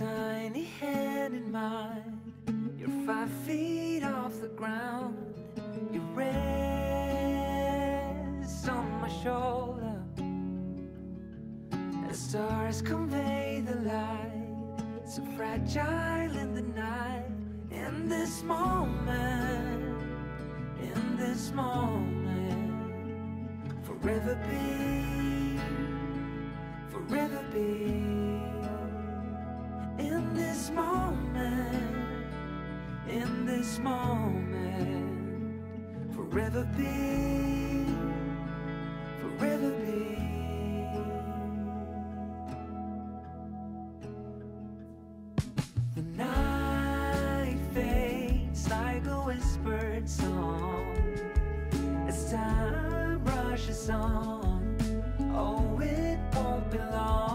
tiny hand in mine. You're 5 feet off the ground. You rest on my shoulder as stars convey the light, so fragile in the night. In this moment, in this moment, forever be, forever be. In this moment, in this moment, forever be, forever be. The night fades like a whispered song as time rushes on. Oh, it won't be long.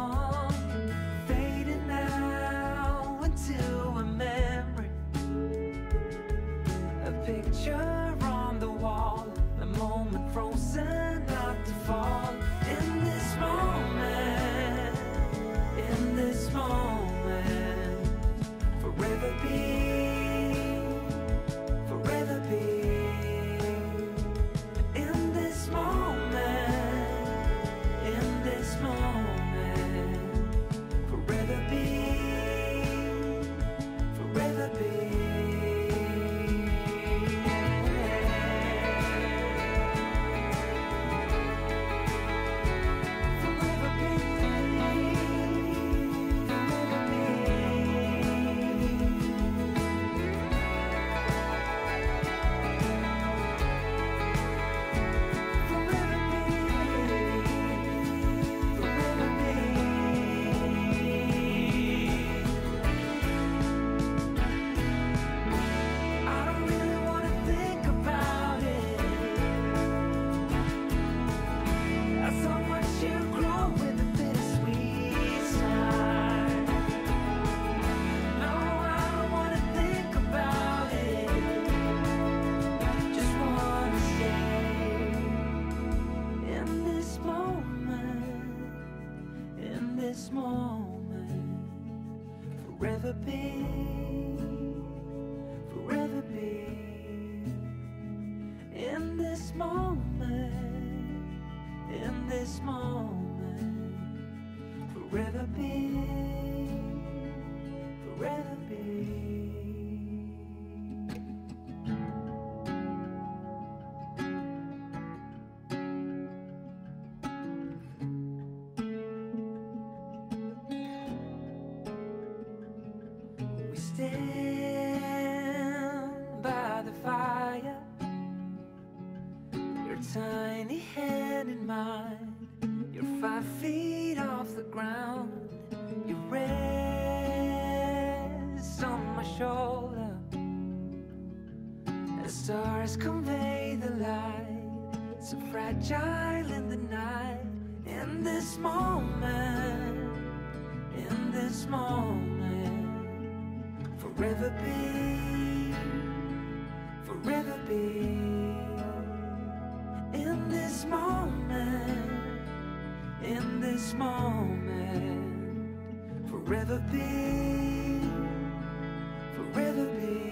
Forever be.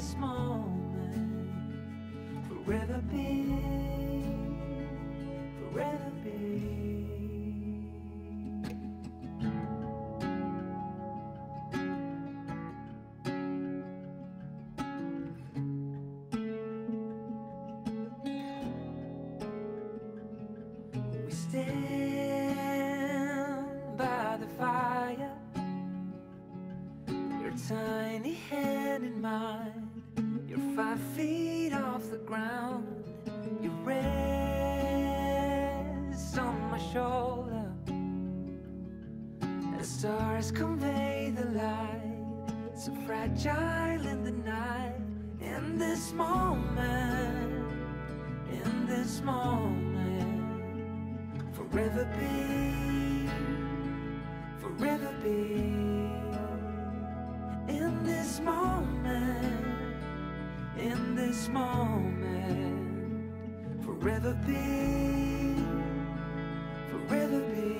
this moment forever be, forever be. Stand by the fire, your tiny hand in mine. You're 5 feet off the ground. You rest on my shoulder and stars convey the light, so fragile in the night. In this moment, in this moment, forever be, forever be. In this moment, in this moment, forever be, forever be.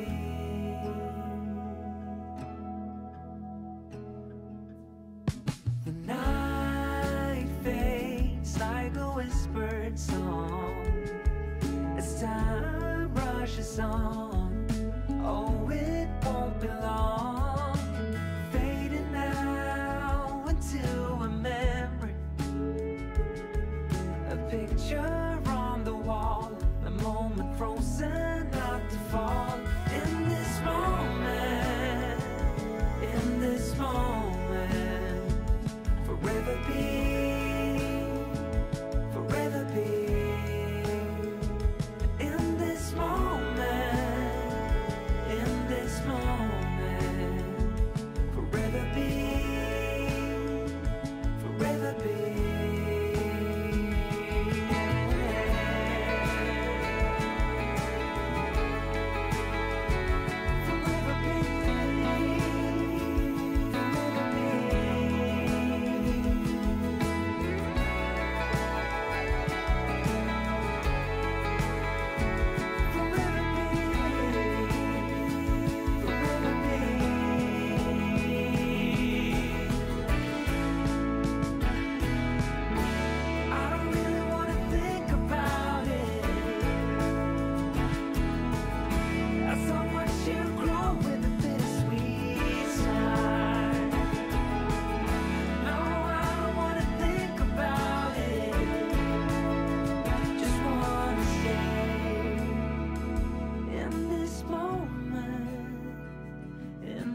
The night fades like a whispered song as time rushes on. Oh, it won't be long, fading now into a memory, a picture on the wall, a moment frozen not to fall. In this moment, in this moment, forever be, forever be.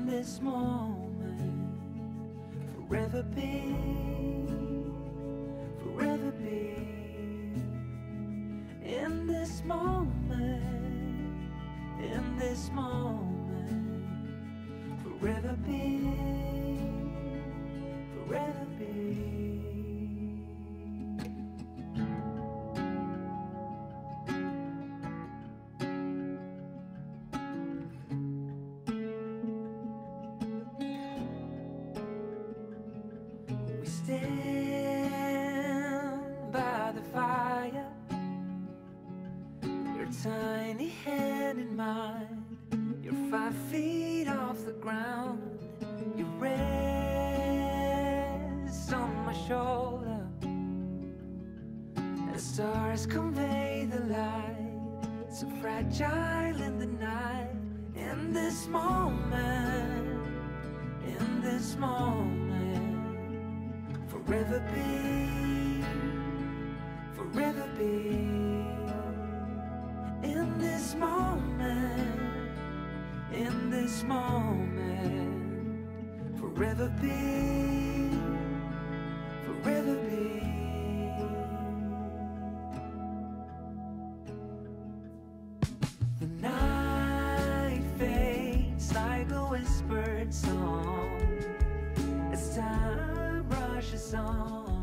This moment, forever be, forever be. In this moment, in this moment, forever be, forever be. Stand by the fire, your tiny hand in mine. You're 5 feet off the ground. You rest on my shoulder and stars convey the light, so fragile in the night. In this moment, in this moment, forever be, forever be. In this moment, forever be, forever be. The night fades like a whispered song as time rushes on.